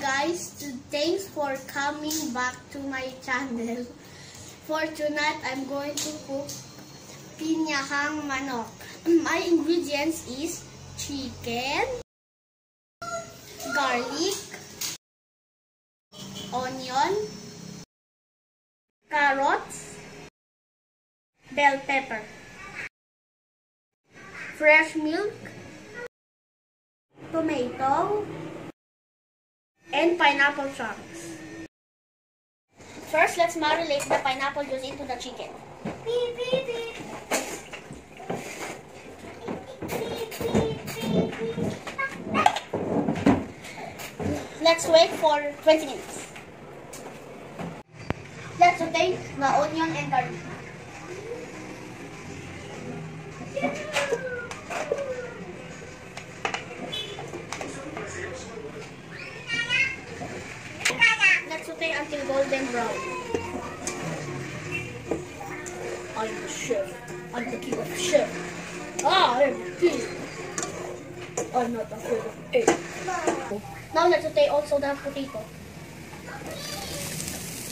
guys, thanks for coming back to my channel. For tonight, I'm going to cook Pininyahang Manok. My ingredients is chicken, garlic, onion, carrots, bell pepper, fresh milk, tomato, and pineapple chunks. First, let's marinate the pineapple juice into the chicken. Let's wait for 20 minutes. Let's saute the onion and garlic. Until golden brown. I'm the chef. I'm the king of the chef. I'm the king. I'm not afraid of egg. Now let's saute also the potato.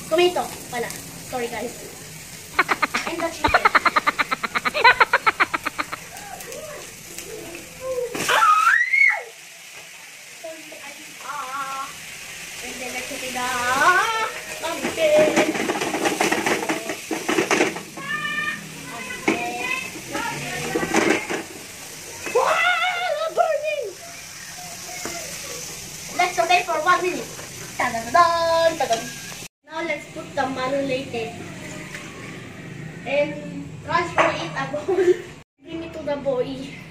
Tomato. Wala. Sorry guys. And the chicken. And then let's saute the... Let's saute for 1 minute. Now let's put the marinated and transfer it a bowl. Bring it to the boy.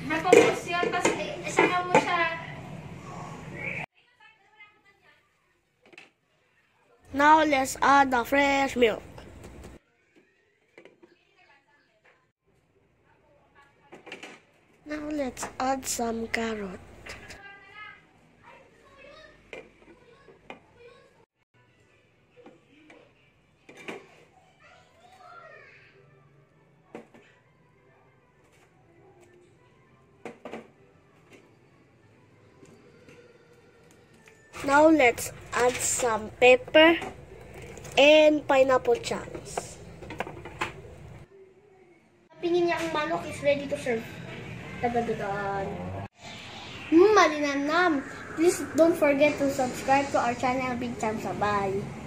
Nakapos yun, tapos isama mo siya. Now let's add the fresh milk. Now let's add some carrot. Now let's add some pepper and pineapple chunks. The Pininyahang Manok is ready to serve. Malinam! Please don't forget to subscribe to our channel. Big thumbs up. Bye!